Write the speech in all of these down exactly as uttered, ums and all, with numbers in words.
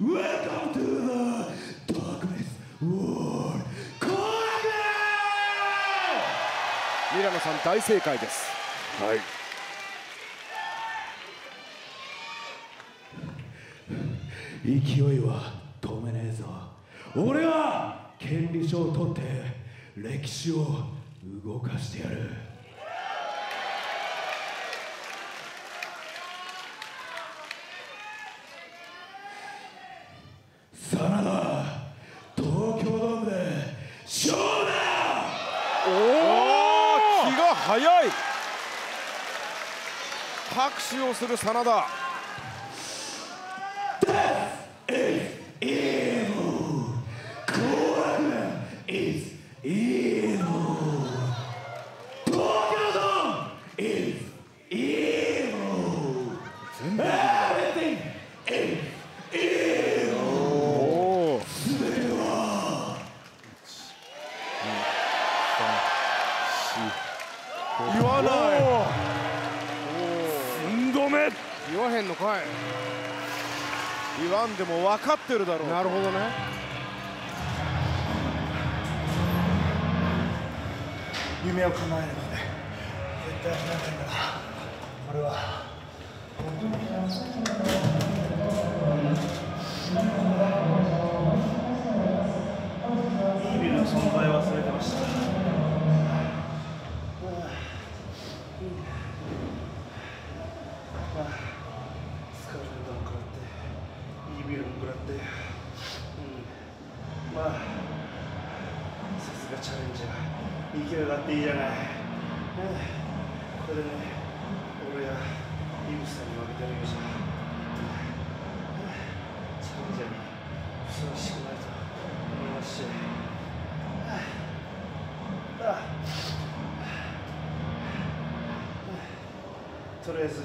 Welcome to the Darkness World 後楽園。ミラノさん大正解です。はい、勢いは止めねえぞ。俺は権利書を取って歴史を動かしてやる。真田、東京ドームで勝負だ。おお、気が早い。拍手をする真田。言わない。さんどめ。言わへんのかい。言わんでも分かってるだろう。なるほどね。夢を叶えればね、絶対になるんだから。俺はイーヴィルの存在を忘れてました。まあ、さすがチャレンジャー、勢いがあっていいじゃない。これでね、俺やイブスさんに負けてるようじゃ、チャレンジャーにふさわしくないと思いますし、とりあえず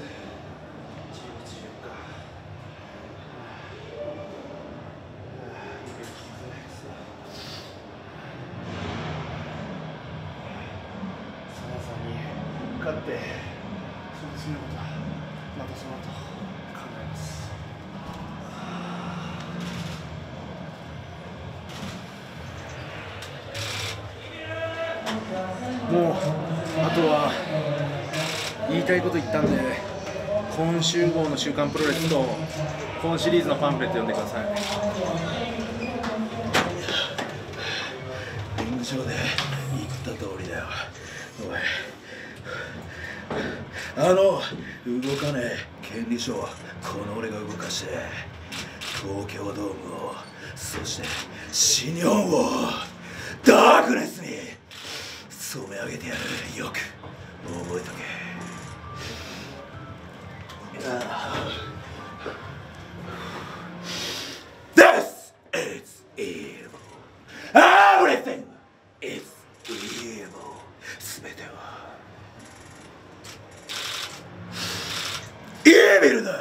勝って、その次のことはまたその後考えます。もうあとは言いたいこと言ったんで、今週号の「週刊プロレス」と今シリーズのパンフレット読んでください。リング上で言った通りだよ。お前、あの動かねえ権利書をこの俺が動かして、東京ドームを、そして新日本をダークネスに染め上げてやる。よく覚えとけ。ああ、イーヴィルだ。